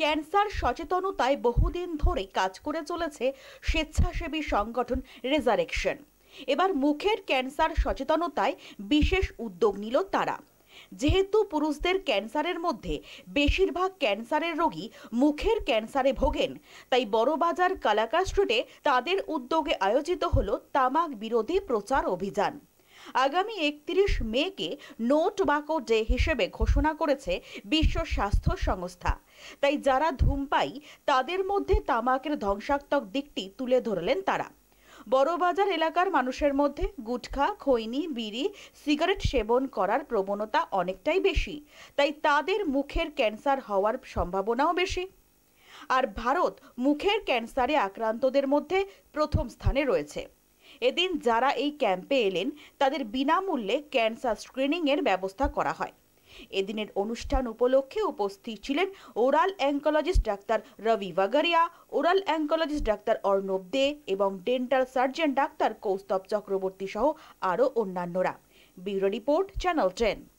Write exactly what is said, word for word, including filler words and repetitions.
Cancer সচেতনতায় বহুদিন ধরে কাজ করে চলেছে স্বেচ্ছাসেবী সংগঠন রেজারেকশন। এবার মুখের ক্যান্সার সচেতনতায় বিশেষ উদ্যোগ নিল তারা। যেহেতু পুরুষদের ক্যান্সারের মধ্যে বেশিরভাগ ক্যান্সারের রোগী মুখের ক্যান্সারে ভোগেন, তাই বড়বাজার কালাকা স্ট্রিটে তাদের উদ্যোগে আয়োজিত হলো তামাক বিরোধী প্রচার অভিযান। আগামী একত্রিশ মেকে নো টোব্যাকো ডে হিসেবে ঘোষণা করেছে বিশ্ব স্বাস্থ্য সংস্থা। তাই যারা ধূমপায়ী তাদের মধ্যে তামাকের ধ্বংসাত্মক দিকটি তুলে ধরলেন তারা। বড়বাজার এলাকার মানুষের মধ্যে গুটখা, খৈনি, বিড়ি, সিগারেট সেবন করার প্রবণতা অনেকটাই বেশি, তাই তাদের মুখের ক্যান্সার হওয়ার সম্ভাবনাও বেশি। আর ভারত মুখের ক্যান্সারে আক্রান্তদের মধ্যে প্রথম স্থানে রয়েছে। এদিন যারা এই ক্যাম্পে এলেন তাদের বিনামূল্যে ক্যান্সার স্ক্রিনিংয়ের ব্যবস্থা করা হয়। এদিনের অনুষ্ঠান উপলক্ষে উপস্থিত ছিলেন oral oncologist doctor Rabi Bhagaria, oral oncologist doctor Arnab Dey এবং dental surgeon doctor Kaustav Chakraborty সহ আরও অন্যান্যরা। Bureau report, channel ten.